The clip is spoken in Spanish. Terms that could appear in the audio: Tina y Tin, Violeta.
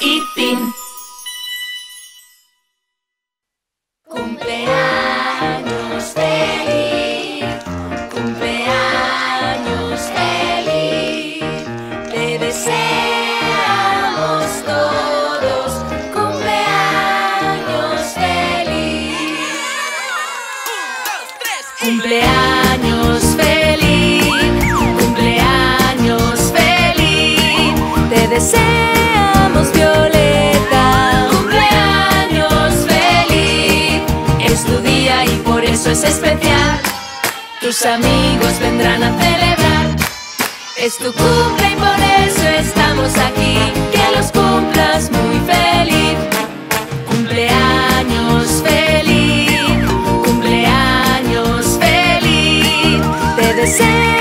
y Tin. Cumpleaños feliz, te deseamos todos cumpleaños feliz. 1, 2, 3, cumpleaños feliz, cumpleaños feliz, te deseamos Violeta. Cumpleaños feliz, es tu día y por eso es especial. Tus amigos vendrán a celebrar. Es tu cumple y por eso estamos aquí. Que los cumplas muy feliz. Cumpleaños feliz, cumpleaños feliz, te deseo.